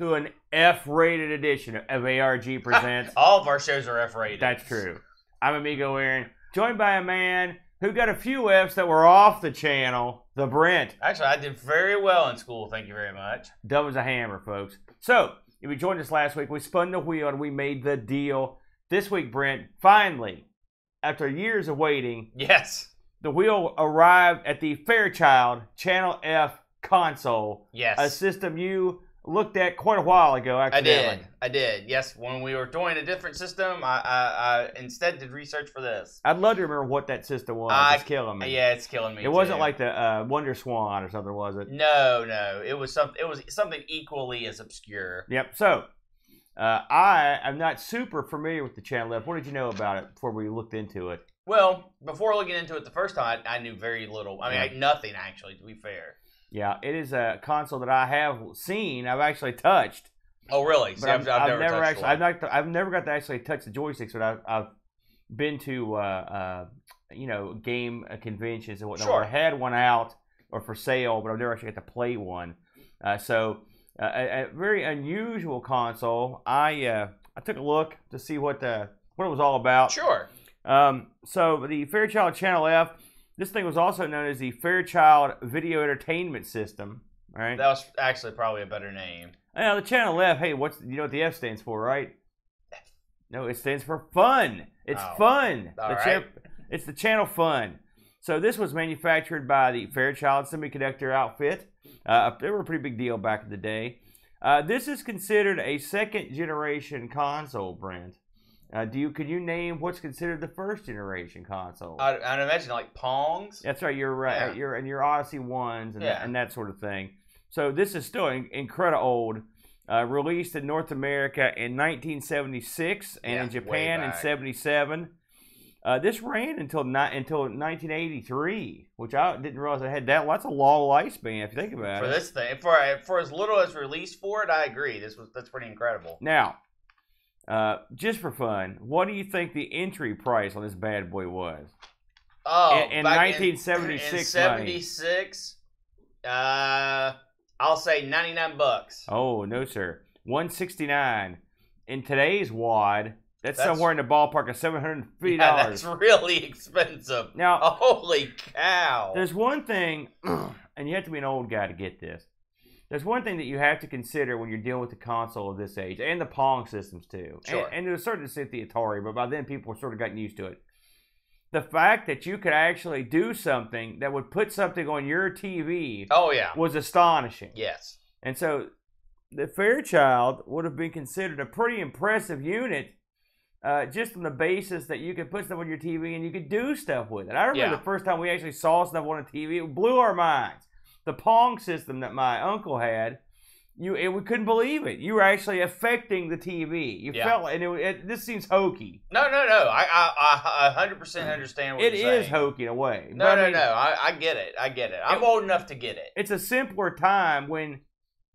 to an F-rated edition of ARG Presents. All of our shows are F-rated. That's true. I'm Amigo Aaron, joined by a man who got a few Fs that were off the channel, the Brent. Actually, I did very well in school, thank you very much. Dumb as a hammer, folks. So, if you joined us last week, we spun the wheel and we made the deal. This week, Brent, finally, after years of waiting, yes, the wheel arrived at the Fairchild Channel F console. Yes. A system you looked at quite a while ago, accidentally. I did. Yes, when we were doing a different system, I instead did research for this. I'd love to remember what that system was. It's killing me. Yeah, it's killing me. It wasn't like the Wonder Swan or something, was it? No. It was something equally as obscure. Yep. So, I am not super familiar with the Channel F. What did you know about it before we looked into it? Well, before looking into it the first time, I knew very little. I mean, nothing, actually, to be fair. Yeah, it is a console that I have seen. I've actually touched. Oh, really? So I've never actually. I've never got to actually touch the joysticks, but I've been to game conventions and whatnot. Sure. Where I had one out or for sale, but I've never actually got to play one. So a very unusual console. I took a look to see what it was all about. Sure. So the Fairchild Channel F. This thing was also known as the Fairchild Video Entertainment System, right? That was actually probably a better name. Now, the Channel F, hey, you know what the F stands for, right? No, it stands for fun. It's fun. It's the Channel Fun. So this was manufactured by the Fairchild Semiconductor outfit. They were a pretty big deal back in the day. This is considered a second-generation console brand. Can you name what's considered the first generation console? I'd imagine like Pong's. That's right. You're right. Yeah. Your Odyssey ones and that sort of thing. So this is still incredible old. Released in North America in 1976 and in Japan in 1977. This ran until 1983, which I didn't realize I had that. Well, that's a long lifespan if you think about it. For this thing, for as little as released for it, I agree. That's pretty incredible. Now. Just for fun, what do you think the entry price on this bad boy was? Oh, in 1976. In 76, I'll say $99. Oh no, sir, $169. In today's WAD, that's somewhere in the ballpark of $750. Yeah, that's really expensive. Now, holy cow! There's one thing, and you have to be an old guy to get this. There's one thing that you have to consider when you're dealing with the console of this age, and the Pong systems too, sure. And to a certain extent the Atari, but by then people sort of gotten used to it. The fact that you could actually do something that would put something on your TV was astonishing. Yes. And so the Fairchild would have been considered a pretty impressive unit just on the basis that you could put stuff on your TV and you could do stuff with it. I remember the first time we actually saw stuff on a TV, it blew our minds. The Pong system that my uncle had, we couldn't believe it. You were actually affecting the TV. You felt like, and this seems hokey. No. I 100% understand what you're saying. It is hokey in a way. I get it. I'm old enough to get it. It's a simpler time when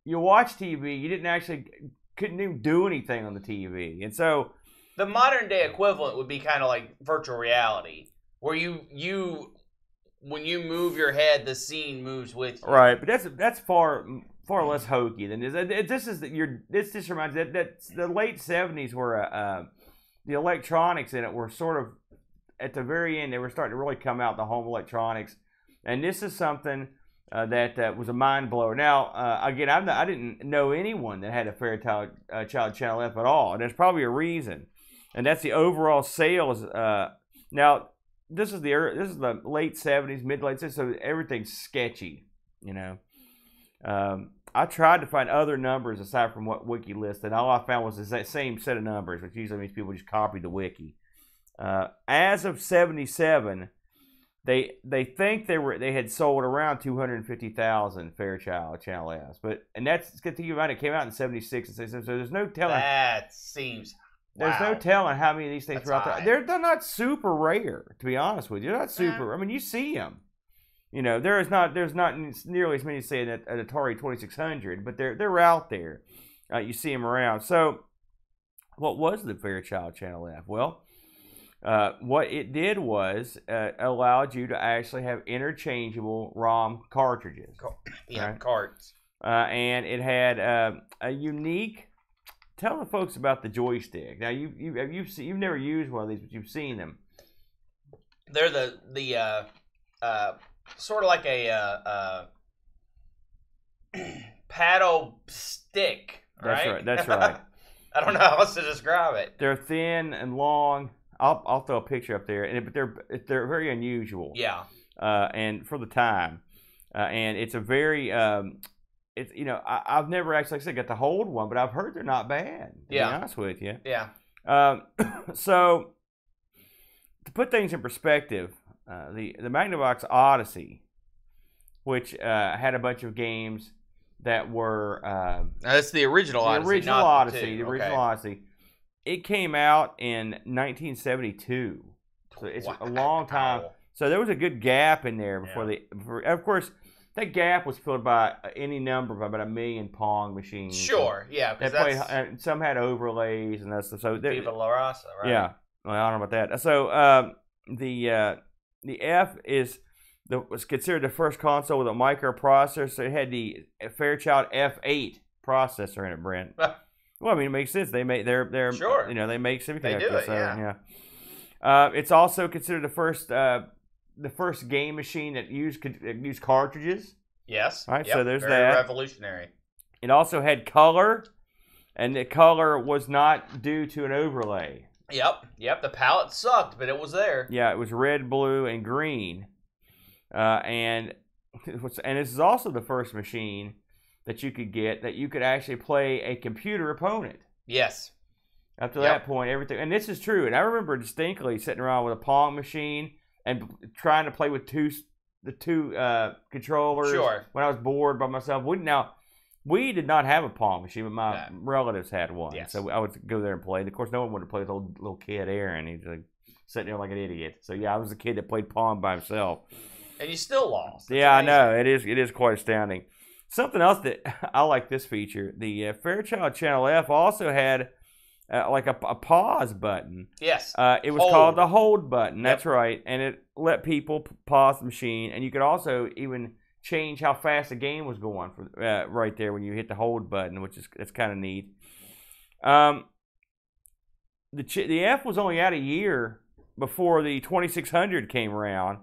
you watch TV. You couldn't even do anything on the TV, and so the modern day equivalent would be kind of like virtual reality, where you. When you move your head, the scene moves with you. Right, but that's far less hokey than this. This reminds me that the late 70s were the electronics in it were sort of at the very end. They were starting to really come out, the home electronics, and this is something that was a mind blower. Now again, I didn't know anyone that had a Fairchild Channel F at all. And there's probably a reason, and that's the overall sales. Now. This is the late 70s, mid-late 70s, so everything's sketchy, you know. I tried to find other numbers aside from what Wiki listed. All I found was the same set of numbers, which usually means people just copy the Wiki. As of 77, they think they had sold around 250,000 Fairchild Channel Fs, and that's good to think about. It came out in 76 and 77, so there's no telling. That seems. There's no telling how many of these things are out there. They're not super rare, to be honest with you. They're not super. I mean, you see them. You know, there's not nearly as many, say, at an Atari 2600, but they're out there. You see them around. So, what was the Fairchild Channel F? Well, what it did was allowed you to actually have interchangeable ROM cartridges. Carts. and it had a unique. Tell the folks about the joystick. Now you've never used one of these, but you've seen them. They're the sort of like a paddle stick. That's right. That's right. I don't know how else to describe it. They're thin and long. I'll throw a picture up there, but they're very unusual. Yeah. And for the time, and it's a very it's, you know, I've never actually, like I said, got to hold one, but I've heard they're not bad. To be honest with you. Yeah. So to put things in perspective, the Magnavox Odyssey, which had a bunch of games that were that's the original Odyssey. The original Odyssey. It came out in 1972, so it's a long time. So there was a good gap in there before of course. That gap was filled by any number of about 1 million Pong machines. Sure, yeah. Because some had overlays and that stuff. So Viva La Raza, right? Yeah, well, I don't know about that. So the F was considered the first console with a microprocessor. It had the Fairchild F 8 processor in it, Brent. Well, I mean, it makes sense. They're sure. You know, they make semiconductors. They do it, so, yeah. It's also considered the first game machine that used cartridges. Yes. Right. Yep. So there's that. Revolutionary. It also had color, and the color was not due to an overlay. Yep. Yep. The palette sucked, but it was there. Yeah. It was red, blue, and green. And this is also the first machine that you could get that you could actually play a computer opponent. Yes. Up to that point, everything. And this is true. And I remember distinctly sitting around with a Pong machine and trying to play with the two controllers. Sure. When I was bored by myself. We did not have a Pong machine, but my relatives had one. Yes. So I would go there and play. And of course, no one wanted to play with old little kid Aaron. He's like sitting there like an idiot. So yeah, I was a kid that played Pong by himself. And you still lost. That's amazing. I know. It is quite astounding. Something else that I like this feature, the Fairchild Channel F also had like a pause button. Yes. It was called the hold button. Yep. That's right. And it let people pause the machine. And you could also even change how fast the game was going right there when you hit the hold button, which is kind of neat. The F was only out a year before the 2600 came around.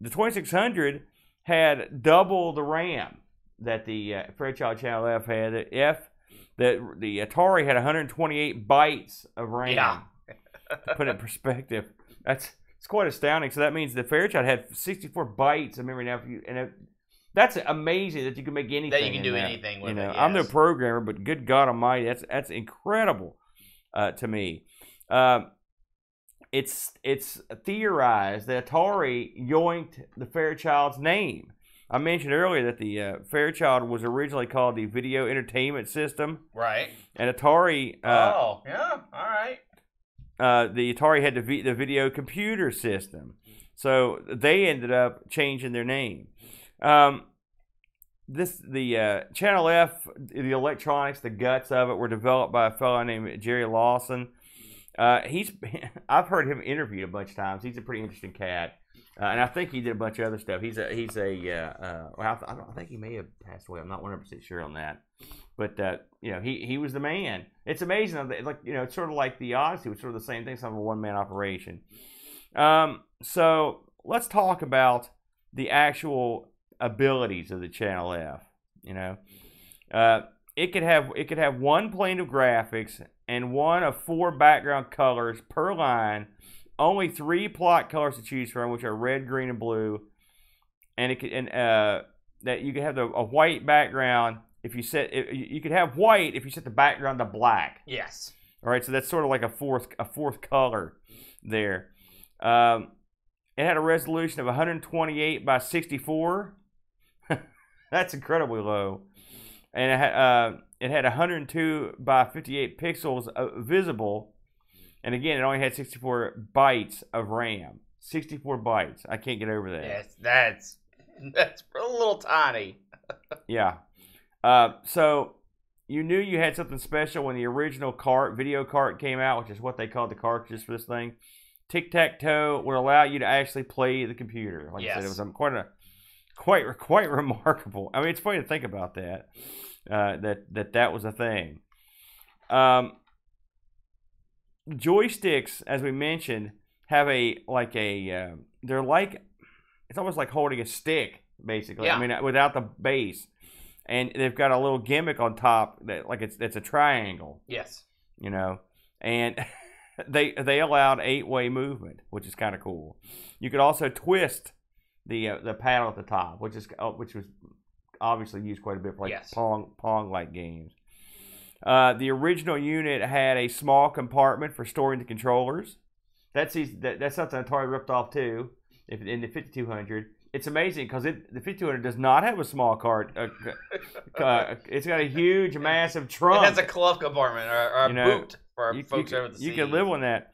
The 2600 had double the RAM that the Fairchild Channel F had. The Atari had 128 bytes of RAM. Yeah. To put it in perspective, it's quite astounding. So that means the Fairchild had 64 bytes of memory. Now, that's amazing that you can make anything. That you can do anything with it. Yes. I'm no programmer, but good God Almighty, that's incredible to me. It's theorized that Atari yoinked the Fairchild's name. I mentioned earlier that the Fairchild was originally called the Video Entertainment System. Right. And Atari. Oh, yeah. All right. The Atari had the Video Computer System. So they ended up changing their name. The Channel F, the electronics, the guts of it were developed by a fellow named Jerry Lawson. I've heard him interviewed a bunch of times. He's a pretty interesting cat. And I think he did a bunch of other stuff. I think he may have passed away. I'm not 100% sure on that. But he was the man. It's amazing. Like, it's sort of like the Odyssey was sort of the same thing. It's sort of a one-man operation. So let's talk about the actual abilities of the Channel F. It could have one plane of graphics and one of 4 background colors per line. Only 3 plot colors to choose from, which are red, green, and blue, and that you can have a white background if you set. You could have white if you set the background to black. Yes. All right, so that's sort of like a fourth color there. It had a resolution of 128 by 64. That's incredibly low, and it had 102 by 58 pixels visible. And again, it only had 64 bytes of RAM. 64 bytes. I can't get over that. Yes, that's a little tiny. Yeah. So you knew you had something special when the original video cart came out, which is what they called the cartridges for this thing. Tic Tac Toe would allow you to actually play the computer. Like I said, it was quite a quite remarkable. I mean, it's funny to think about that, that was a thing. Joysticks, as we mentioned, have a they're like, it's almost like holding a stick, basically. Yeah. I mean, without the base, and they've got a little gimmick on top that it's a triangle. Yes. You know, and they allowed 8-way movement, which is kind of cool. You could also twist the paddle at the top, which is which was obviously used quite a bit for pong-like games. The original unit had a small compartment for storing the controllers. That's something Atari ripped off too. In the 5200, it's amazing because the 5200 does not have a small cart. It's got a huge, massive trunk. It has a glove compartment or a boot for folks over the sea. You can live on that.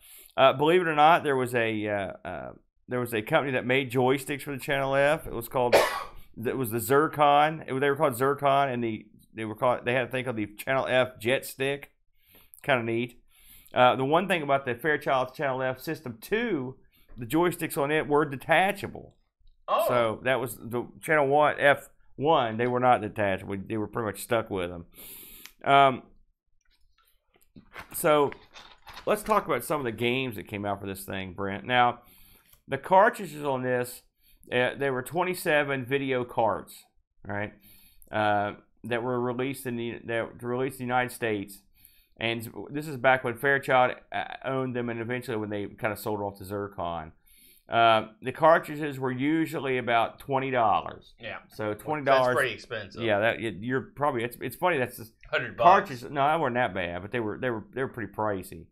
Believe it or not, there was a company that made joysticks for the Channel F. It was called the Zircon. They were called Zircon, and they had a thing called the Channel F Jet Stick. Kind of neat. The one thing about the Fairchild Channel F System 2, the joysticks on it were detachable. Oh. So that was the Channel F1. They were not detachable. They were pretty much stuck with them. So let's talk about some of the games that came out for this thing, Brent. Now, the cartridges on this, there were 27 video carts, right? That were released in the United States, and this is back when Fairchild owned them, and eventually when they kind of sold off to Zircon. The cartridges were usually about $20. Yeah. So $20. That's pretty expensive. Yeah. You're probably. It's funny. That's just $100. Cartridges. No, they weren't that bad, but they were pretty pricey.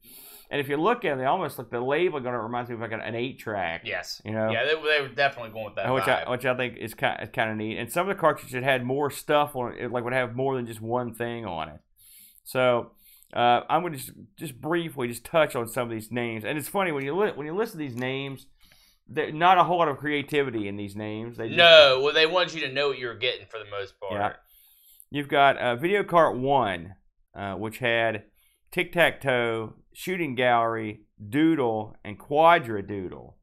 And if you look at them, they almost look, the label reminds me of like an 8-track. Yes. You know. Yeah, they were definitely going with that vibe. Which I think is kind of neat. And some of the cartridges had more stuff on it, would have more than just one thing on it. So I'm going to just briefly touch on some of these names. And it's funny when you listen to these names, there's not a whole lot of creativity in these names. Well, they want you to know what you're getting for the most part. Yeah. You've got Video Cart 1, which had Tic-Tac-Toe, Shooting Gallery, Doodle, and Quadra-Doodle.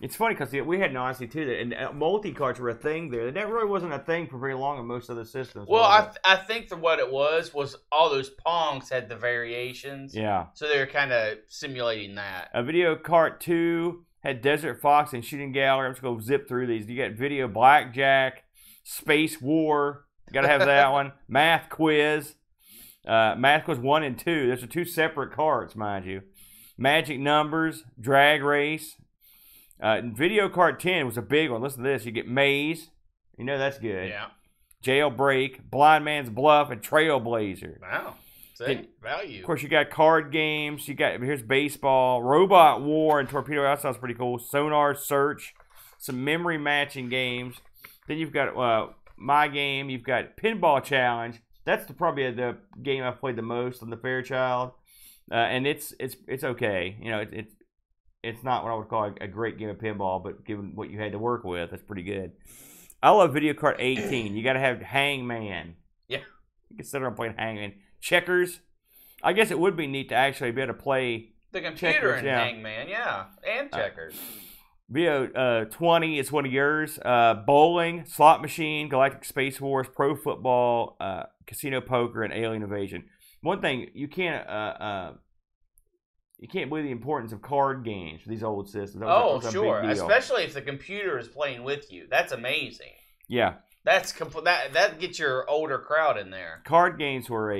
It's funny because we had an Odyssey too, and multi-carts were a thing there. That really wasn't a thing for very long in most of the systems. Well, I think that what it was all those Pongs had the variations. Yeah. So they were kind of simulating that. Video Cart 2 had Desert Fox and Shooting Gallery. I'm just going to zip through these. You got Video Blackjack, Space War. Got to have that one. Math Quiz. Math Quiz 1 and 2. Those are two separate carts, mind you. Magic Numbers, Drag Race. Video Cart 10 was a big one. Listen to this. You get Maze. You know that's good. Yeah. Jailbreak, Blind Man's Bluff, and Trailblazer. Wow. Then, value. Of course, you got card games. Here's baseball, Robot War, and Torpedo. That sounds pretty cool. Sonar Search, some memory matching games. Then you've got My Game. You've got Pinball Challenge. That's probably the game I've played the most on the Fairchild, and it's okay. You know, it's not what I would call a great game of pinball, but given what you had to work with, that's pretty good. I love Video Cart 18. You got to have Hangman. Yeah, you consider playing Hangman. Checkers. I guess it would be neat to actually be able to play the computer and Hangman, yeah, and Checkers. Video 20 is one of yours. Bowling, Slot Machine, Galactic Space Wars, Pro Football, Casino Poker, and Alien Invasion. One thing you can't believe the importance of card games for these old systems. Sure, especially if the computer is playing with you. That's amazing. Yeah. That gets your older crowd in there. Card games were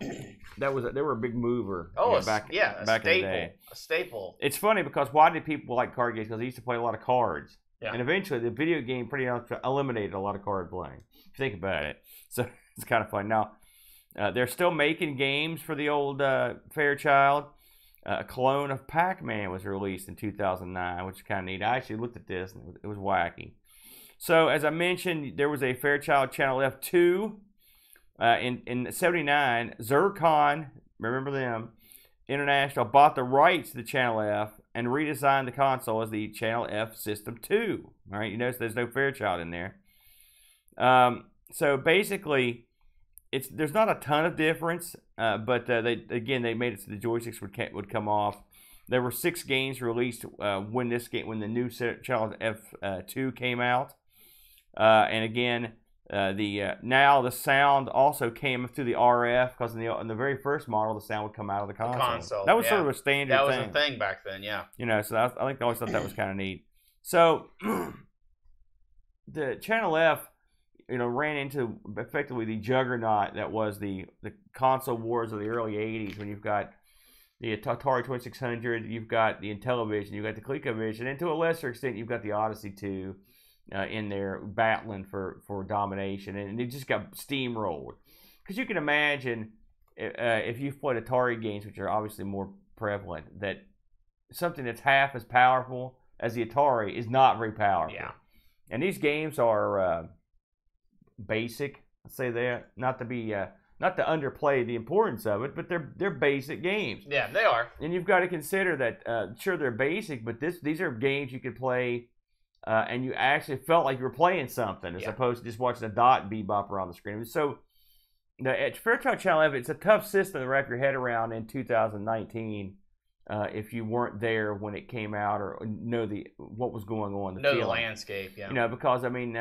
they were a big mover. Back in the day. A staple. It's funny because why did people like card games? Because they used to play a lot of cards. Yeah. And eventually the video game pretty much eliminated a lot of card playing. If you think about it, so it's kind of fun. Now they're still making games for the old Fairchild. A clone of Pac-Man was released in 2009, which is kind of neat. I actually looked at this and it was wacky. So, as I mentioned, there was a Fairchild Channel F2 in 79. Zircon, remember them, International, bought the rights to the Channel F and redesigned the console as the Channel F System 2. All right, you notice there's no Fairchild in there. So, basically, there's not a ton of difference, but they made it so the joysticks would come off. There were 6 games released when the new Channel F2 came out. And again, now the sound also came through the RF, because in the very first model, the sound would come out of the console. That was sort of a standard thing. That was a thing back then, yeah. You know, so I think I always thought that was kind of neat. So the Channel F, you know, ran into effectively the juggernaut that was the console wars of the early 80s, when you've got the Atari 2600, you've got the Intellivision, you've got the ColecoVision, and to a lesser extent, you've got the Odyssey 2 in there battling for domination, and it just got steamrolled. Because you can imagine if you've played Atari games, which are obviously more prevalent, that something that's half as powerful as the Atari is not very powerful. Yeah. And these games are basic. I'll say that, not to underplay the importance of it, but they're basic games. Yeah, they are. And you've got to consider that. Sure, they're basic, but these are games you could play, and you actually felt like you were playing something, as opposed to just watching a dot bebopper on the screen. So the Fairchild Channel F, it's a tough system to wrap your head around in 2019. If you weren't there when it came out, or know what was going on, the landscape, yeah. You know, because I mean,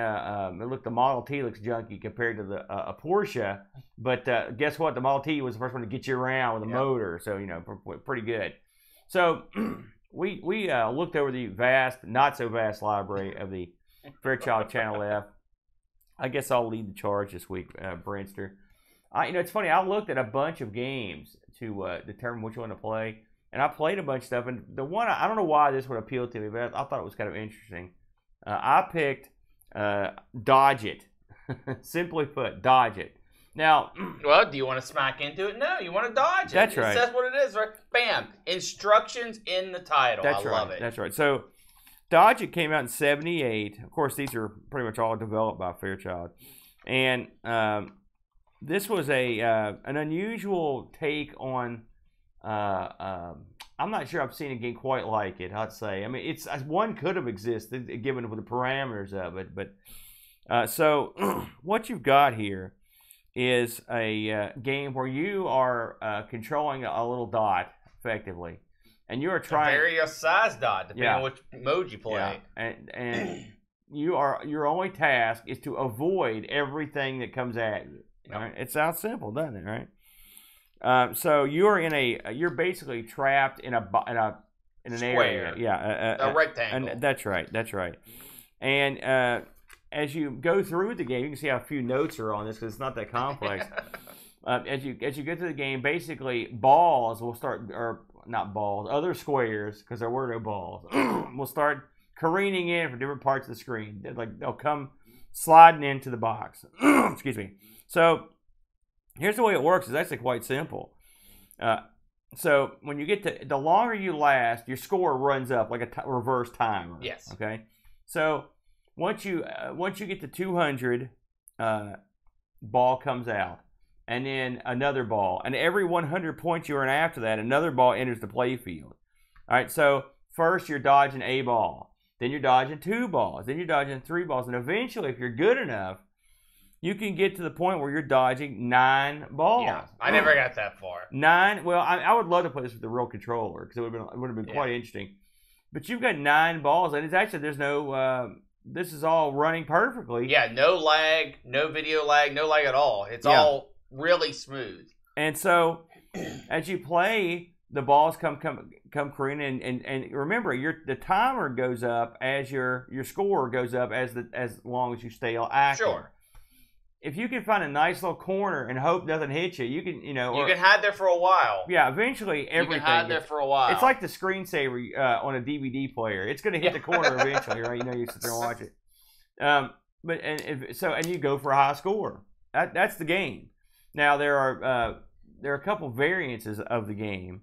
look, the Model T looks junky compared to a Porsche, but guess what? The Model T was the first one to get you around with a motor, so you know, pretty good. So we looked over the vast, not so vast library of the Fairchild Channel F. I guess I'll lead the charge this week, Brentster. You know, it's funny. I looked at a bunch of games to determine which one to play. And I played a bunch of stuff, and the one, I don't know why this would appeal to me, but I thought it was kind of interesting. I picked Dodge It. Simply put, Dodge It. Now, well, do you want to smack into it? No, you want to dodge it. That's right. It says what it is, right? Bam. Instructions in the title. That's right. I love it. That's right. So, Dodge It came out in '78. Of course, these are pretty much all developed by Fairchild. And this was an unusual take on... I'm not sure I've seen a game quite like it, I'd say. I mean, it's one could have existed given the parameters of it, but so what you've got here is a game where you are controlling a little dot effectively, and you are trying various size dot depending on which mode you play, and you are your only task is to avoid everything that comes at you. Right? It sounds simple, doesn't it? Right. So you're basically trapped in an square. Area, a rectangle. That's right, that's right. And as you go through the game, you can see how few notes are on this because it's not that complex. As you get through the game, basically balls will start, or not balls, other squares, because there were no balls, will start careening in from different parts of the screen. They'll come sliding into the box. Excuse me. So. Here's the way it works. It's actually quite simple. So when you get to, the longer you last, your score runs up like a reverse timer. Yes. Okay. So once you get to 200, ball comes out, and then another ball, and every 100 points you earn after that, another ball enters the play field. All right. So first you're dodging a ball, then you're dodging two balls, then you're dodging three balls, and eventually, if you're good enough, you can get to the point where you're dodging 9 balls. Yeah, I never got that far. 9. Well, I would love to play this with the real controller because it would have been quite interesting. But you've got 9 balls, and it's actually there's no. This is all running perfectly. Yeah, no lag, no video lag, no lag at all. It's all really smooth. And so, as you play, the balls come careening, and remember, the timer goes up as your score goes up as long as you stay active. Sure. If you can find a nice little corner and hope nothing hits you, you can, you know. You can hide there for a while. Yeah, eventually everything. You can hide there for a while. It's like the screensaver on a DVD player. It's going to hit the corner eventually, right? You know, you sit there and watch it. And you go for a high score. That's the game. Now there are a couple variances of the game.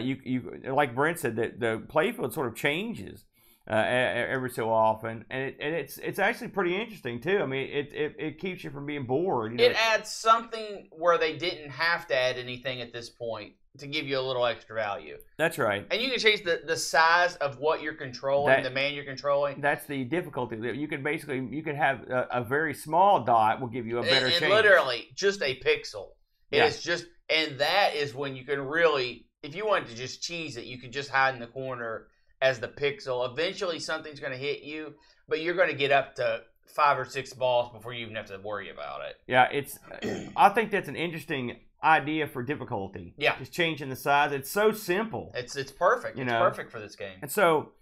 You like Brent said, that the playfield sort of changes. Every so often, and it's actually pretty interesting too. I mean, it keeps you from being bored. You know? It adds something where they didn't have to add anything at this point to give you a little extra value. That's right. And you can change the size of what you're controlling, the man you're controlling. That's the difficulty. You can basically have a very small dot will give you a better chance. And literally just a pixel. It's just, and that is when you can really, if you wanted to just cheese it, you could just hide in the corner. As the pixel, eventually something's going to hit you, but you're going to get up to 5 or 6 balls before you even have to worry about it. Yeah, it's. I think that's an interesting idea for difficulty. Yeah, just changing the size. It's so simple. It's perfect. You know? It's perfect for this game. And so,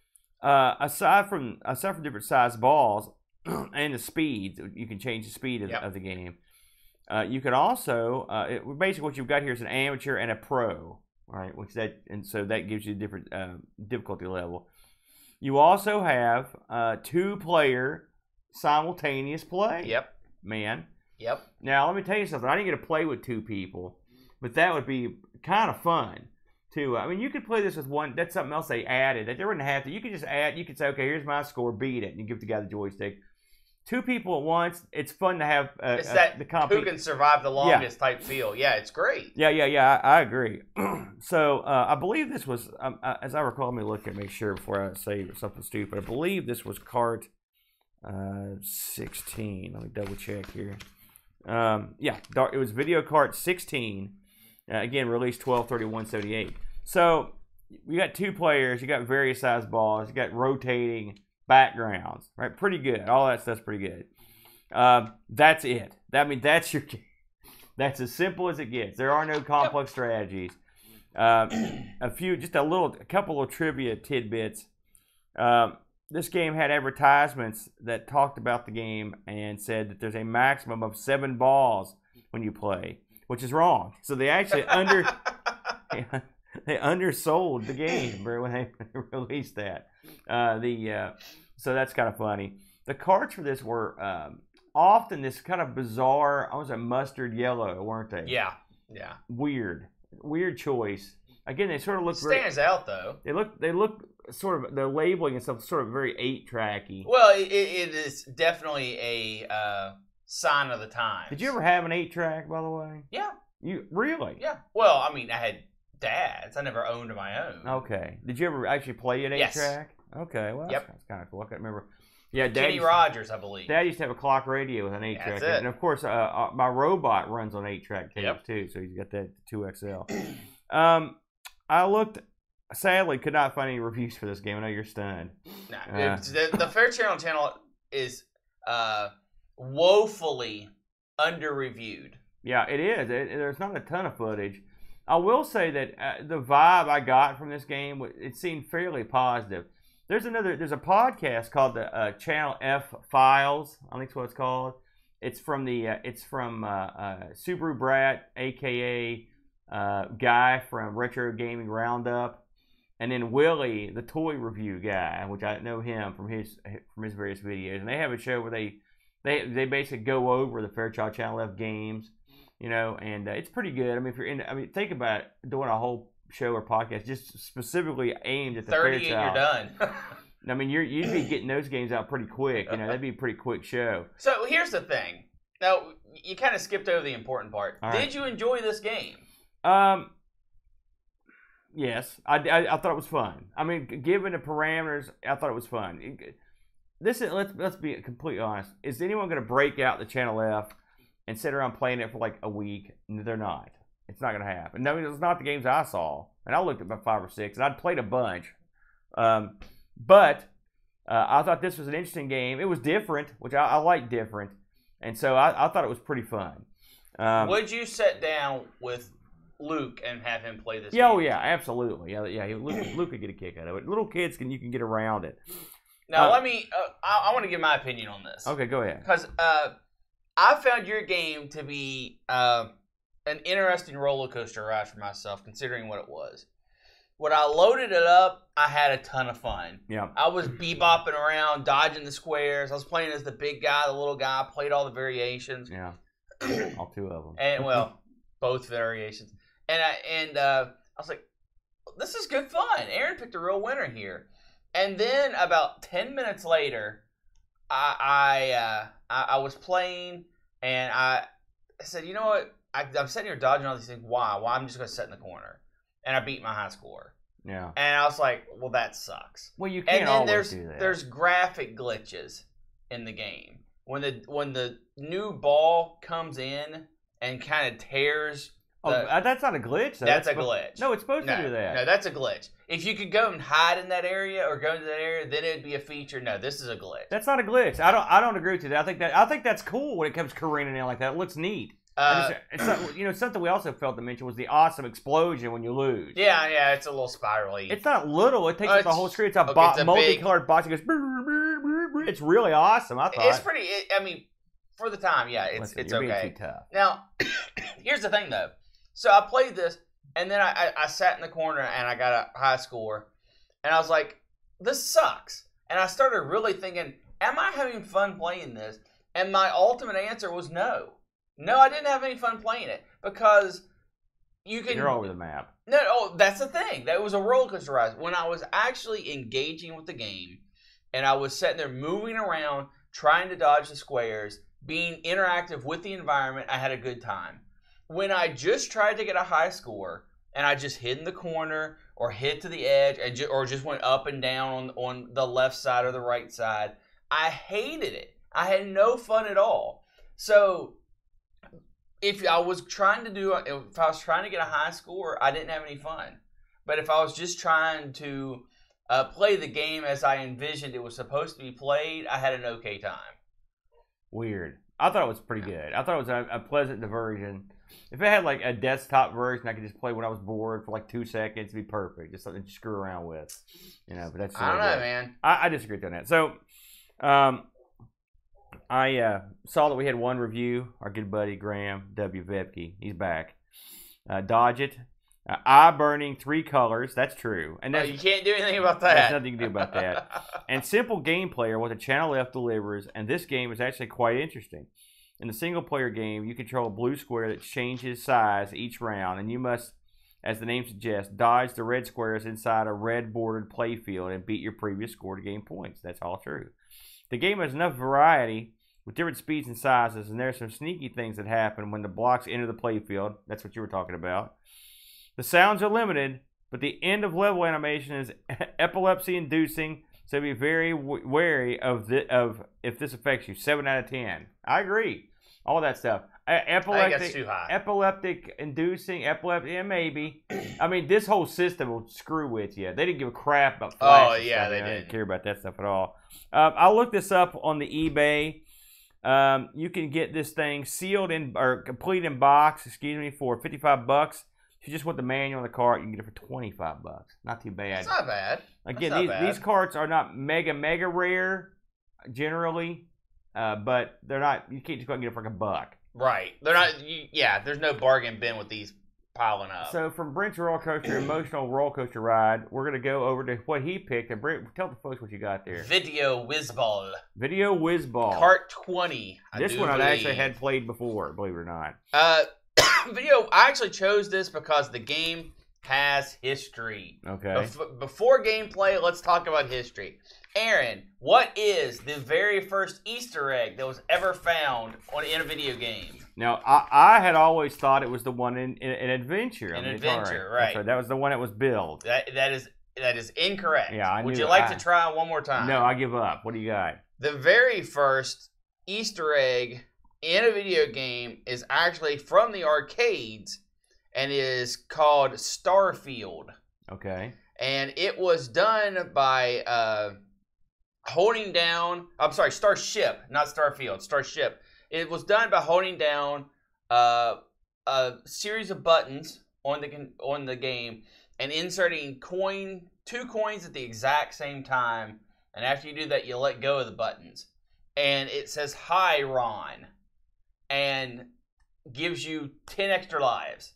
aside from different size balls and the speeds, you can change the speed of, of the game. You could also basically what you've got here is an amateur and a pro, right? And so that gives you a different difficulty level. You also have 2-player simultaneous play. Yep. Man. Yep. Now, let me tell you something. I didn't get to play with 2 people, but that would be kind of fun, too. I mean, you could play this with 1. That's something else they added. They wouldn't have to. You could just add. You could say, okay, here's my score. Beat it. And you give the guy the joystick. 2 people at once, it's fun to have it's that the competition. Who can survive the longest type feel. Yeah, it's great. Yeah, I agree. So, I believe this was, as I recall, let me look and make sure before I say something stupid. I believe this was cart 16. Let me double check here. It was video cart 16. Again, released 12/31/78. So, you got 2 players, you got various size balls, you got rotating backgrounds, right? Pretty good. All that stuff's pretty good. That's it. I mean, that's your game. That's as simple as it gets. There are no complex strategies. A couple of trivia tidbits. This game had advertisements that talked about the game and said that there's a maximum of 7 balls when you play, which is wrong. So they actually they undersold the game when they released that. So that's kind of funny. The cards for this were often this kind of bizarre, almost a mustard yellow, weren't they? Yeah. Weird choice. Again, they sort of look stands out though. They look sort of, the labeling and stuff sort of very 8-tracky. Well, it is definitely a sign of the times. Did you ever have an 8-track, by the way? Yeah. You really? Yeah. Well, I mean, I had Dad's. I never owned my own. Okay. Did you ever actually play an 8-track? Yes. Okay. Well, that's kind of cool. I can't remember. Yeah, Kenny Rogers, I believe. Dad used to have a clock radio with an 8-track, and of course, my robot runs on 8-track tape too. So he's got that 2XL. I looked. Sadly, could not find any reviews for this game. I know you're stunned. Nah, the Fairchild Channel is woefully under-reviewed. Yeah, it is. There's not a ton of footage. I will say that the vibe I got from this game, it seemed fairly positive. There's a podcast called the Channel F Files. I think that's what it's called. It's from Subaru Brat, aka guy from Retro Gaming Roundup, and then Willie, the toy review guy, which I know him from his various videos. And they have a show where they basically go over the Fairchild Channel F games. You know, and it's pretty good. I mean, think about doing a whole show or podcast just specifically aimed at the Fairchild. 30 and you're done. I mean, you'd be getting those games out pretty quick. You know, that'd be a pretty quick show. So here's the thing. Now, you kind of skipped over the important part. All right. Did you enjoy this game? Yes, I thought it was fun. I mean, given the parameters, I thought it was fun. Let's be completely honest. Is anyone going to break out the Channel F and sit around playing it for like a week? They're not. It's not going to happen. No, it's not the games I saw. And I looked at about 5 or 6, and I'd played a bunch. But I thought this was an interesting game. It was different, which I like different. And so I thought it was pretty fun. Would you sit down with Luke and have him play this game? Oh, yeah, absolutely. Yeah, Luke could get a kick out of it. Little kids, you can get around it. Now, I want to give my opinion on this. Okay, go ahead. Because I found your game to be an interesting roller coaster ride for myself, considering what it was. When I loaded it up, I had a ton of fun. Yeah, I was bebopping around, dodging the squares. I was playing as the big guy, the little guy. I played all the variations. Yeah, all 2 of them. And well, both variations. And I was like, this is good fun. Aaron picked a real winner here. And then about 10 minutes later, I was playing, and I said, you know what? I'm sitting here dodging all these things. Why? I'm just going to sit in the corner. And I beat my high score. Yeah. And I was like, well, that sucks. Well, you can't always do that. And then there's graphic glitches in the game. When the new ball comes in and kind of tears Oh, that's not a glitch. That's a glitch. No, it's supposed to do that. No, that's a glitch. If you could go and hide in that area or go into that area, then it'd be a feature. No, this is a glitch. That's not a glitch. I don't agree with you. I think that's cool when it comes careening in like that. It looks neat. Something we also failed to mention was the awesome explosion when you lose. Yeah, it's a little spirally. It's not little. It takes up the whole screen. It's a multicolored box. It goes. Brr, brr, brr, brr. It's really awesome. I thought it's pretty. For the time, yeah, it's okay. You're being too tough. Now, here's the thing though. So I played this, and then I sat in the corner and I got a high score, and I was like, "This sucks." And I started really thinking, "Am I having fun playing this?" And my ultimate answer was no. No, I didn't have any fun playing it because you're over the map. No, that's the thing. That was a roller coaster ride. When I was actually engaging with the game, and I was sitting there moving around, trying to dodge the squares, being interactive with the environment, I had a good time. When I just tried to get a high score and I just hid in the corner or hid to the edge and or just went up and down on the left side or the right side, I hated it. I had no fun at all. So if I was trying to get a high score, I didn't have any fun. But if I was just trying to play the game as I envisioned it was supposed to be played, I had an okay time. Weird. I thought it was pretty good. I thought it was a pleasant diversion. If it had like a desktop version, I could just play when I was bored for like 2 seconds. It'd be perfect. Just something to screw around with, you know. But that's I don't know, man. I disagree on that. So, I saw that we had one review. Our good buddy Graham W. Vepke, he's back. Dodge it. Eye burning, 3 colors. That's true. And you can't do anything about that. There's nothing you can do about that. And simple gameplay are what the Channel F delivers, and this game is actually quite interesting. In the single-player game, you control a blue square that changes size each round, and you must, as the name suggests, dodge the red squares inside a red-bordered playfield and beat your previous score to gain points. That's all true. The game has enough variety with different speeds and sizes, and there are some sneaky things that happen when the blocks enter the playfield. That's what you were talking about. The sounds are limited, but the end of level animation is epilepsy-inducing, so be very wary of if this affects you. 7 out of 10. I agree. All that stuff. I think that's too high. Epileptic-inducing, epileptic, yeah, maybe. I mean, this whole system will screw with you. They didn't give a crap about flash. Oh, yeah, they didn't care about that stuff at all. I looked this up on the eBay. You can get this thing sealed in, or complete in box, for $55. If you just want the manual on the cart, you can get it for $25. Not too bad. It's not bad. Again, these carts are not mega rare generally, but they're not. You can't just go and get it for like $1. Right. They're not. There's no bargain bin with these piling up. So from Brent's roller coaster, emotional roller coaster ride, we're gonna go over to what he picked. And Brent, tell the folks what you got there. Video Whiz Ball. Cart 20. I actually had played before, believe it or not. I actually chose this because the game has history. Okay. Before gameplay, let's talk about history. Aaron, what is the very first Easter egg that was ever found in a video game? Now, I had always thought it was the one in Adventure. Atari. Right. Sorry, that was the one that was billed. That is incorrect. Yeah, I knew. Would you like to try one more time? No, I give up. What do you got? The very first Easter egg in a video game is actually from the arcades and is called Starfield. Okay. And it was done by Starship, not Starfield, Starship. It was done by holding down a series of buttons on the game and inserting two coins at the exact same time. And after you do that, you let go of the buttons. And it says, "Hi, Ron," and gives you 10 extra lives.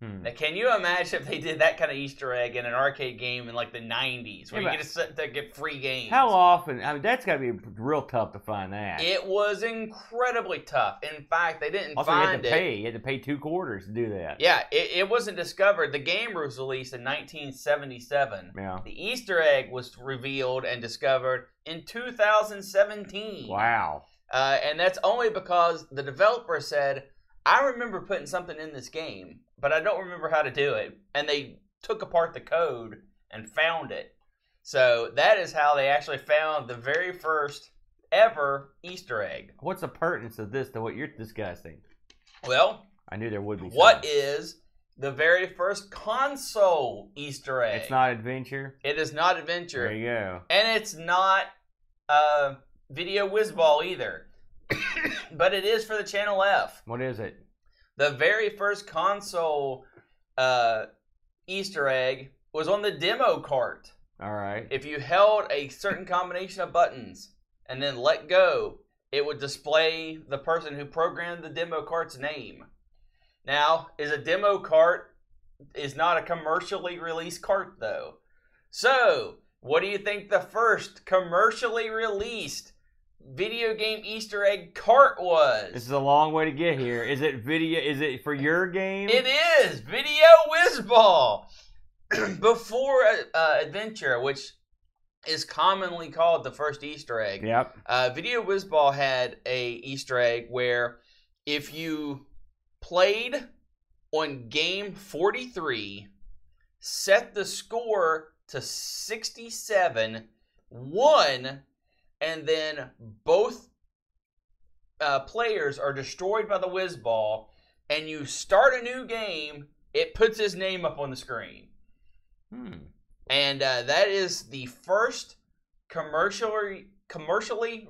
Now, can you imagine if they did that kind of Easter egg in an arcade game in like the 90s where you get to get free games? How often? I mean, that's got to be real tough to find that. It was incredibly tough. In fact, they didn't find it. You had to pay $2 to do that. Yeah, it wasn't discovered. The game was released in 1977. Yeah. The Easter egg was revealed and discovered in 2017. Wow. And that's only because the developer said, "I remember putting something in this game, but I don't remember how to do it." And they took apart the code and found it. So that is how they actually found the very first ever Easter egg. What's the pertinence of this to what you're discussing? Well, I knew there would be. What is the very first console Easter egg? It's not Adventure. It is not Adventure. There you go. And it's not Video Whizball either. But it is for the Channel F. What is it? The very first console Easter egg was on the demo cart. All right. If you held a certain combination of buttons and then let go, it would display the person who programmed the demo cart's name. Now, is a demo cart is not a commercially released cart, though. So, what do you think the first commercially released video game Easter egg cart was? This is a long way to get here. Is it video? Is it for your game? It is Video Whizball. Before Adventure, which is commonly called the first Easter egg. Yep. Video Whizball had a Easter egg where if you played on game 43, set the score to 67, won, and then both players are destroyed by the Whizball, and you start a new game, it puts his name up on the screen. And that is the first commercially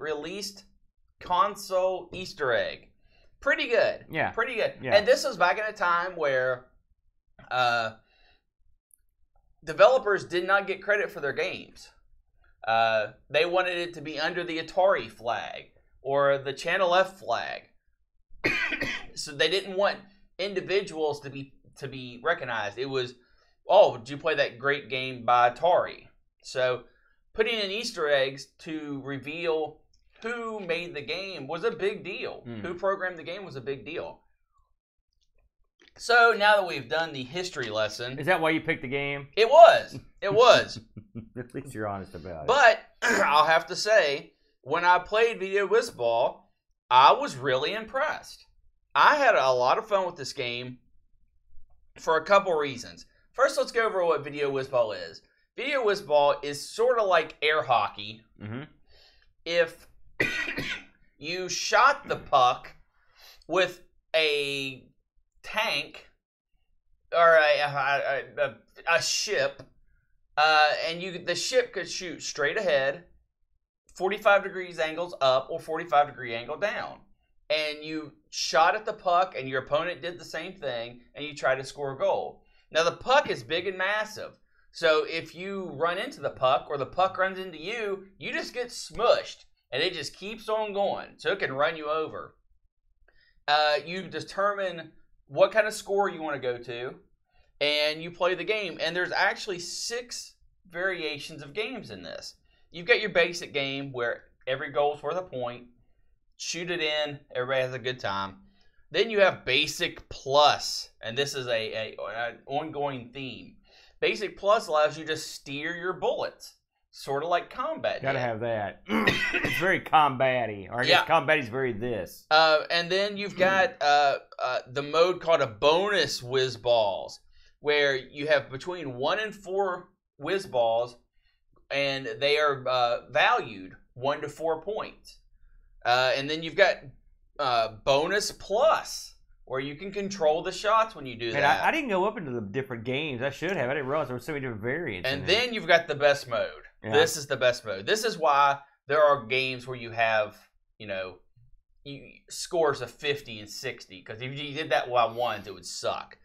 released console Easter egg. Pretty good. Yeah. Pretty good. Yeah. And this was back in a time where developers did not get credit for their games. They wanted it to be under the Atari flag or the Channel F flag. So they didn't want individuals to be recognized. It was, oh, did you play that great game by Atari? So putting in Easter eggs to reveal who made the game was a big deal. Who programmed the game was a big deal. So now that we've done the history lesson. Is that why you picked the game? It was. It was. At least you're honest about it. But I'll have to say, when I played Video Whizball, I was really impressed. I had a lot of fun with this game for a couple reasons. First, let's go over what Video Whizball is. Video Whizball is sort of like air hockey. If you shot the puck with a tank or a ship, and the ship could shoot straight ahead, 45 degrees angles up or 45 degree angle down, and you shot at the puck, and your opponent did the same thing, and you tried to score a goal. Now, the puck is big and massive, so if you run into the puck or the puck runs into you, you just get smushed, and it just keeps on going, so it can run you over. You determine what kind of score you want to go to, and you play the game, and there's actually 6 variations of games in this. You've got your basic game where every goal's worth a point, shoot it in, everybody has a good time. Then you have Basic Plus, and this is an ongoing theme. Basic Plus allows you to steer your bullets, sort of like combat. Gotta have that. It's very combat-y. Or I guess combat is very this. And then you've got the mode called a bonus whiz balls, where you have between 1 and 4 whiz balls, and they are valued 1 to 4 points. And then you've got bonus plus, where you can control the shots when you do that. And I didn't go up into the different games. I should have. I didn't realize there were so many different variants. And then you've got the best mode. Yeah. This is the best mode. This is why there are games where you have, scores of 50 and 60. Because if you did that while ones, it would suck.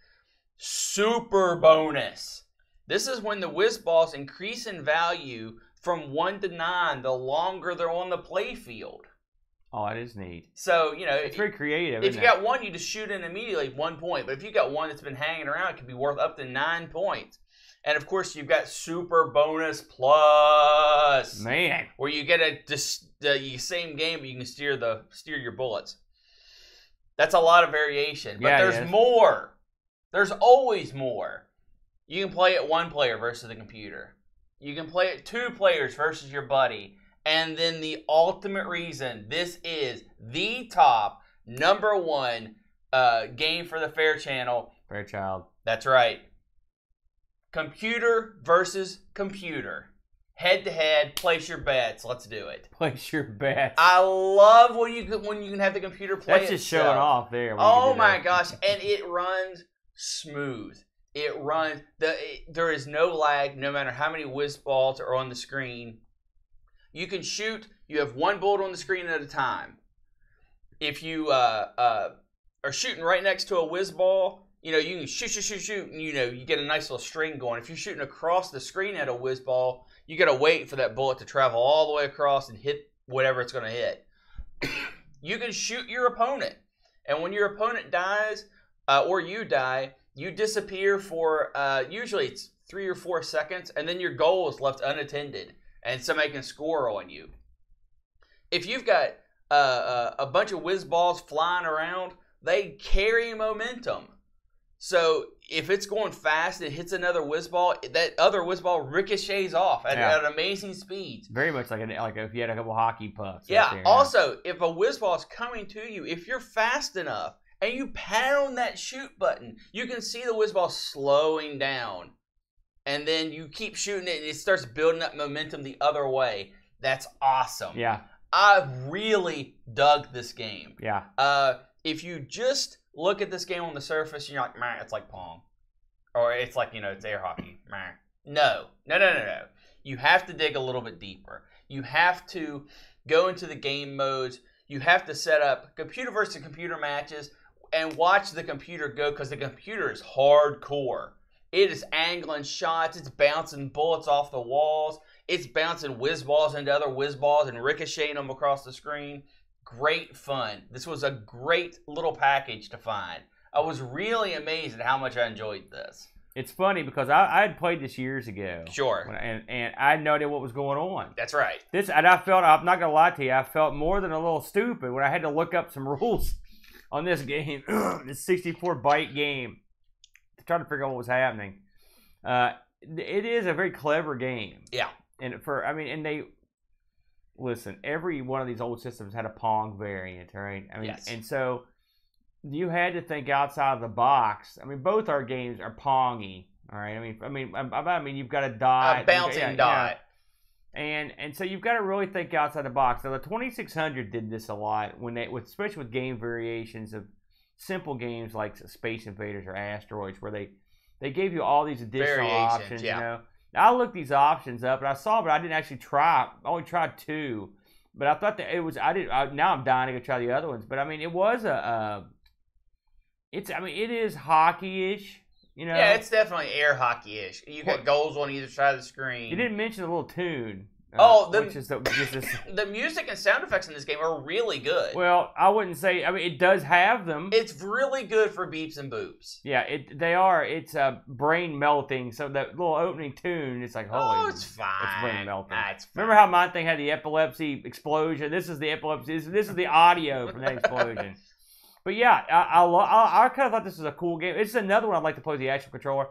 Super bonus. This is when the whiz balls increase in value from 1 to 9 the longer they're on the play field. Oh, it is neat. So, it's very creative. If you got one, you just shoot in immediately 1 point. But if you got one that's been hanging around, it could be worth up to 9 points. And of course, you've got Super Bonus Plus, man, where you get the same game, but you can steer your bullets. That's a lot of variation, but there's more. There's always more. You can play it 1 player versus the computer. You can play it 2 players versus your buddy. And then the ultimate reason this is the top #1 game for the Fairchild. That's right. Computer versus computer. Head-to-head, place your bets. Let's do it. Place your bets. I love when you can have the computer play itself. That's just showing off there. Oh my gosh. And it runs smooth. It runs. There is no lag, no matter how many whiz balls are on the screen. You can shoot. You have one bullet on the screen at a time. If you are shooting right next to a whiz ball, you know, you can shoot, and you know, you get a nice little string going. If you're shooting across the screen at a whiz ball, you got to wait for that bullet to travel all the way across and hit whatever it's going to hit. You can shoot your opponent. And when your opponent dies, or you die, you disappear for usually it's 3 or 4 seconds, and then your goal is left unattended, and somebody can score on you. If you've got a bunch of whiz balls flying around, they carry momentum. So if it's going fast and it hits another whiz ball, that other whiz ball ricochets off at an amazing speed. Very much like if you had a couple hockey pucks. Yeah. Right there, also, if a whiz ball is coming to you, if you're fast enough and you pound that shoot button, you can see the whiz ball slowing down. And then you keep shooting it, and it starts building up momentum the other way. That's awesome. Yeah. I really dug this game. Yeah. If you just look at this game on the surface, and you're like, meh, it's like Pong. Or it's like, you know, it's air hockey. Meh. No. You have to dig a little bit deeper. You have to go into the game modes. You have to set up computer versus computer matches and watch the computer go, because the computer is hardcore. It is angling shots. It's bouncing bullets off the walls. It's bouncing whiz balls into other whiz balls and ricocheting them across the screen. Great fun. This was a great little package to find. I was really amazed at how much I enjoyed this. It's funny because I had played this years ago. Sure. And I had no idea what was going on. That's right. And I felt, I'm not going to lie to you, I felt more than a little stupid when I had to look up some rules on this game. This 64-byte game. Trying to figure out what was happening. It is a very clever game. Yeah. Listen, every one of these old systems had a Pong variant, right? Yes. And so you had to think outside of the box. Both our games are Pong-y, all right? You've got a dot. A bouncing dot. Yeah. And so you've got to really think outside the box. Now, the 2600 did this a lot, especially with game variations of simple games like Space Invaders or Asteroids, where they gave you all these additional options, yeah. Now, I looked these options up, and I saw, but I didn't actually try. I only tried two, but I thought that it was. Now I'm dying to go try the other ones, but it was a. It is hockey-ish, Yeah, it's definitely air hockey-ish. You got goals on either side of the screen. You didn't mention the little tune. The music and sound effects in this game are really good. Well, I wouldn't say. It does have them. It's really good for beeps and boops. Yeah, they are. It's brain melting. So that little opening tune, it's like, holy. Oh, it's fine. It's brain melting. It's fine. Remember how my thing had the epilepsy explosion? This is the epilepsy. This is the audio from that explosion. But yeah, I kind of thought this was a cool game. It's another one I'd like to play with the actual controller.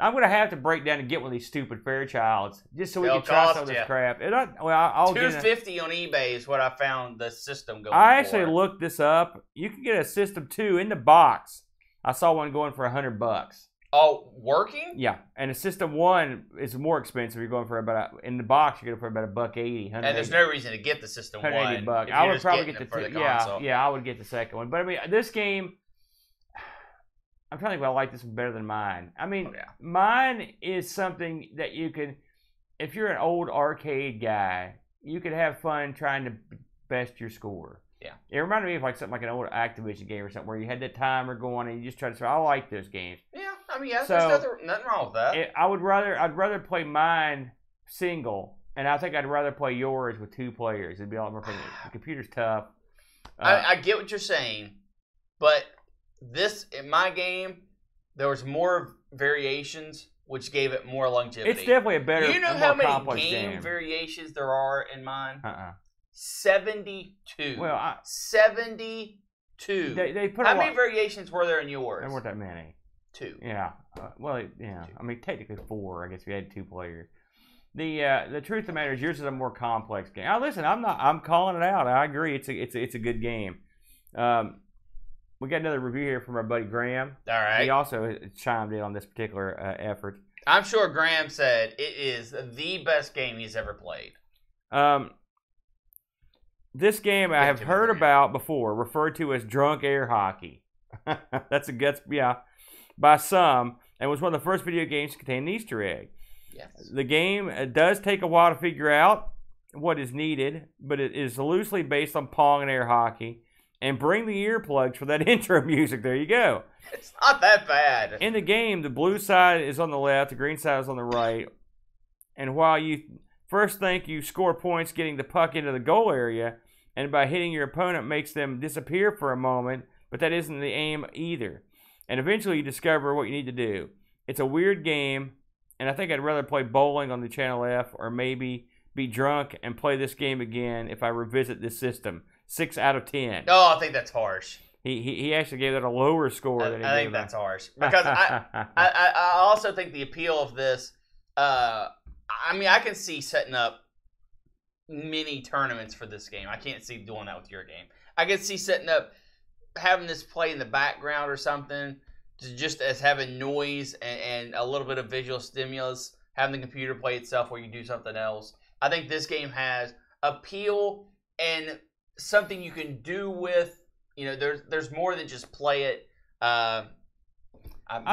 I'm going to have to break down and get one of these stupid Fairchilds just so we can try some of this crap. $250 on eBay is what I found the system going for. I actually looked this up. You can get a System 2 in the box. I saw one going for $100. Oh, working? Yeah. And a System 1 is more expensive. You're going for in the box, you're going for about $1.80. And there's no reason to get the System 1. $180. I would probably get the console. Yeah, I would get the second one. But this game, I'm trying to think if I like this one better than mine. Mine is something that you can, if you're an old arcade guy, you could have fun trying to best your score. Yeah. It reminded me of something like an old Activision game or something where you had that timer going and you just tried to. I like those games. Yeah, there's nothing wrong with that. I'd rather play mine single, and I think I'd rather play yours with two players. It'd be a lot more fun. The computer's tough. I get what you're saying, but. In my game, there was more variations, which gave it more longevity. It's definitely a better, you know, how many game variations there are in mine? 72. Well, 72. They put how many variations were there in yours? There weren't that many. 2. Yeah. Yeah. 2. Technically 4. I guess we had 2 players. The truth of the matter is, yours is a more complex game. Now, listen, I'm calling it out. I agree. It's a good game. We got another review here from our buddy Graham. All right. He also chimed in on this particular effort. I'm sure Graham said it is the best game he's ever played. This game I have heard about before, referred to as drunk air hockey. That's yeah, by some, and was one of the first video games to contain an Easter egg. Yes. The game does take a while to figure out what is needed, but it is loosely based on Pong and air hockey. And bring the earplugs for that intro music. There you go. It's not that bad. In the game, the blue side is on the left, the green side is on the right. And while you first think you score points getting the puck into the goal area, and by hitting your opponent makes them disappear for a moment, but that isn't the aim either. And eventually you discover what you need to do. It's a weird game, and I think I'd rather play bowling on the Channel F or maybe be drunk and play this game again if I revisit this system. 6 out of 10. No, I think that's harsh. He actually gave that a lower score than he I think that's harsh. Because I also think the appeal of this, I mean, I can see setting up mini tournaments for this game. I can't see doing that with your game. I can see setting up, having this play in the background or something, just as having noise and a little bit of visual stimulus, having the computer play itself where you do something else. I think this game has appeal and something you can do with, you know, there's more than just play it. I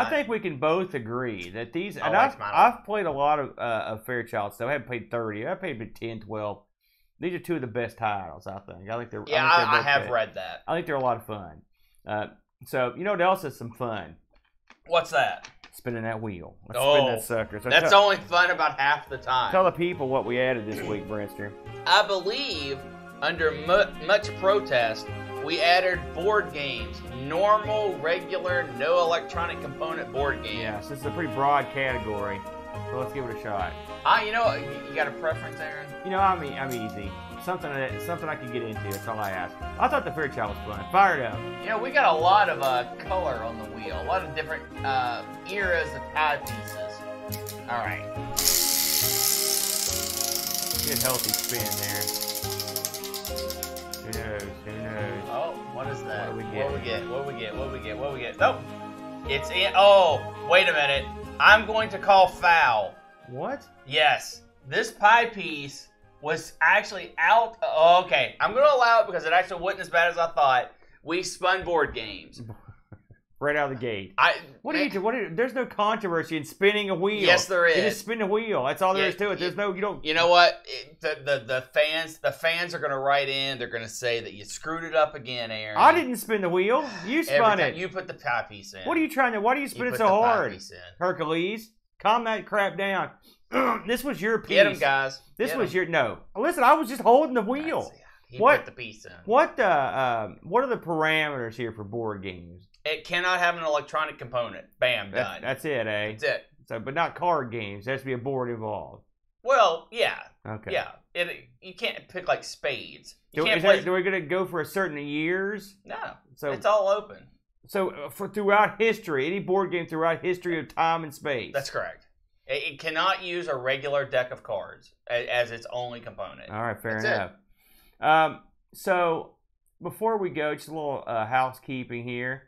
think we can both agree that these, and I've played a lot of Fairchild stuff. I haven't played 30. I've played 10, 12. These are two of the best titles, I think. I think they're I have read that. I think they're a lot of fun. So, you know what else is some fun? What's that? Spinning that wheel. Let's spin that sucker. So that's only fun about half the time. Tell the people what we added this week, Brentster. I believe, under much protest, we added board games. Normal, regular, no electronic component board games. Yeah, so it's a pretty broad category. So let's give it a shot. You know, you got a preference, Aaron? You know, I'm easy. Something I can get into. That's all I ask. I thought the Fairchild was fun. Fired up. You know, we got a lot of color on the wheel. A lot of different eras of tie pieces. All right. Good healthy spin there. Who knows? Who knows? Oh, what is that? What do we get? Nope. It's in. Oh, wait a minute. I'm going to call foul. What? Yes. This pie piece was actually out. Okay, I'm going to allow it because it actually wasn't as bad as I thought. We spun board games. Right out of the gate. There's no controversy in spinning a wheel. Yes, there is. You just spin a wheel. That's all there is to it. You know what? The fans are going to write in. They're going to say that you screwed it up again, Aaron. I didn't spin the wheel. You spun it. You put the pie piece in. What are you trying to? Why do you spin it so hard? Hercules, calm that crap down. This was your piece. Get him, guys. No. Listen, I was just holding the wheel. He put the piece in. What are the parameters here for board games? It cannot have an electronic component. Bam, done. That's it, eh? That's it. So, but not card games. There has to be a board involved. Well, yeah. Okay. Yeah. You can't pick, like, spades. Are we going to go for a certain years? No. So it's all open. So, throughout history, any board game throughout history of time and space. That's correct. It cannot use a regular deck of cards as its only component. All right, fair enough. So, before we go, just a little housekeeping here.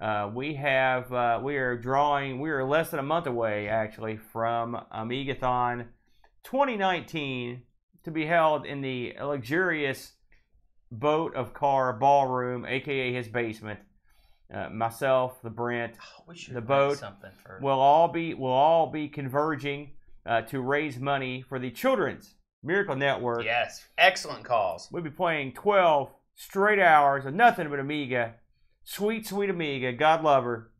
We are less than a month away, actually, from Amigathon 2019 to be held in the luxurious boat of car ballroom, a.k.a. his basement. Myself, the Brent, the boat, will all be converging to raise money for the Children's Miracle Network. Yes, excellent cause. We'll be playing 12 straight hours of nothing but Amiga. Sweet, sweet Amiga. God love her.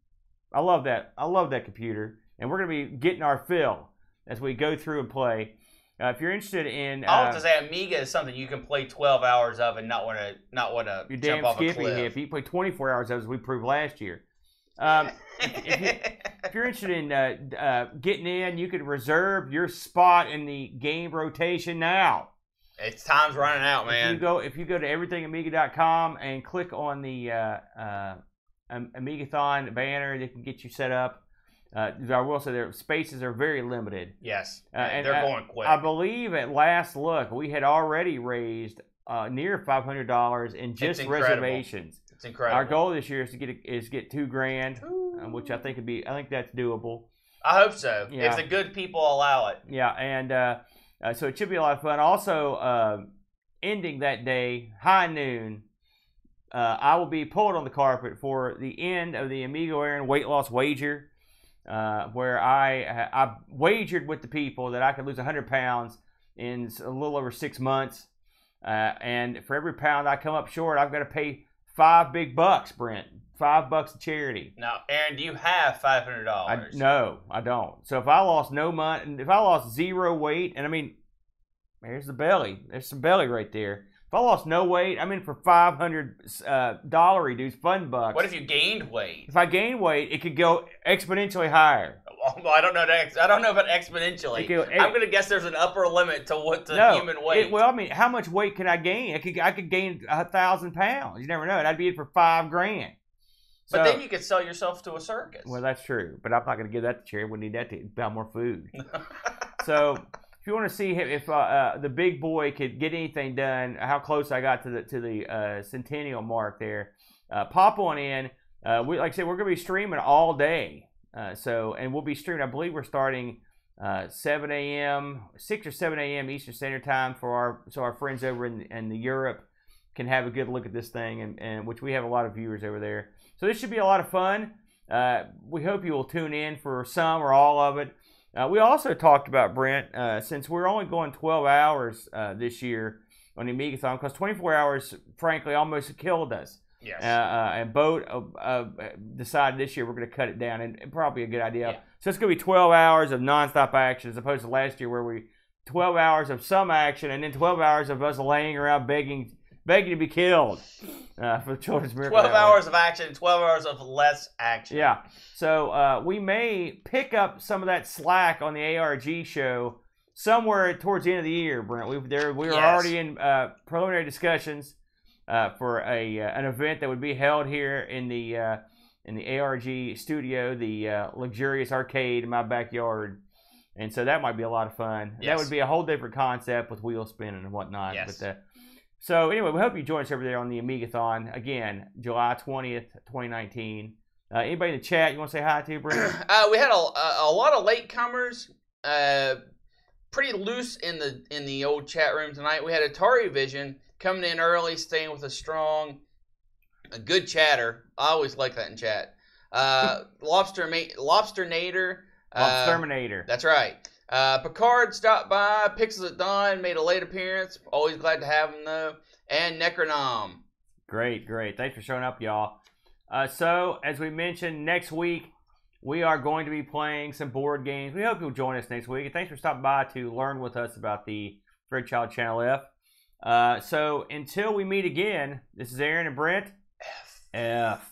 I love that. I love that computer. And we're going to be getting our fill as we go through and play. If you're interested in... I'll have to say Amiga is something you can play 12 hours of and not want to jump off a cliff. You're damn skippy hip. You can play 24 hours of, as we proved last year. If you're interested in getting in, you can reserve your spot in the game rotation now. It's time's running out, man. If you go to everythingamiga.com and click on the Amigathon banner, they can get you set up. I will say their spaces are very limited. Yes, and they're going quick. I believe at last look, we had already raised near $500 in just reservations. It's incredible. Our goal this year is to get $2,000, which I think that's doable. I hope so. Yeah. If the good people allow it. Yeah, and so it should be a lot of fun. Also, ending that day, high noon, I will be pulled on the carpet for the end of the Amigo Aaron weight loss wager, where I wagered with the people that I could lose 100 pounds in a little over 6 months. And for every pound I come up short, I've got to pay $5 big bucks, Brent. $5 to charity. Now, Aaron, do you have $500? No, I don't. So if I lost zero weight, and I mean, there's the belly. There's some belly right there. If I lost no weight, I'm in for $500 dudes, fun bucks. What if you gained weight? If I gained weight, it could go exponentially higher. Well, I don't know. I don't know about exponentially. I'm going to guess there's an upper limit to what human weight. Well, I mean, how much weight can I gain? I could gain 1,000 pounds. You never know. And I'd be in for $5,000. But then you could sell yourself to a circus. Well, that's true. But I'm not going to give that to charity. We need that to buy more food. So if you want to see if the big boy could get anything done, how close I got to the centennial mark there, pop on in. Like I said, we're going to be streaming all day. And we'll be streaming. I believe we're starting 7 a.m., 6 or 7 a.m. Eastern Standard Time so our friends over in Europe can have a good look at this thing, and which we have a lot of viewers over there. So this should be a lot of fun. We hope you will tune in for some or all of it. We also talked about, Brent, since we're only going 12 hours this year on the Amigathon, because 24 hours, frankly, almost killed us. Yes. And Boat decided this year we're going to cut it down, and probably a good idea. Yeah. So it's going to be 12 hours of nonstop action as opposed to last year where 12 hours of some action and then 12 hours of us laying around begging to be killed for the Children's Miracle. 12 hours of action, 12 hours of less action. Yeah. So we may pick up some of that slack on the ARG show somewhere towards the end of the year, Brent. We were already in preliminary discussions for an event that would be held here in the ARG studio, the luxurious arcade in my backyard. And so that might be a lot of fun. Yes. That would be a whole different concept with wheel spinning and whatnot. Yes. But so anyway, we hope you join us over there on the Amigathon. Again, July 20th, 2019. Anybody in the chat you want to say hi to, Brent? We had a lot of latecomers. Pretty loose in the old chat room tonight. We had AtariVision coming in early, staying with a good chatter. I always like that in chat. Lobsternator. Lobsterminator. That's right. Picard stopped by. Pixels at Dawn made a late appearance. Always glad to have him, though. And Necronom. Great. Thanks for showing up, y'all. So, as we mentioned, next week we are going to be playing some board games. We hope you'll join us next week. And thanks for stopping by to learn with us about the Fairchild Channel F. So, until we meet again, this is Aaron and Brent. F.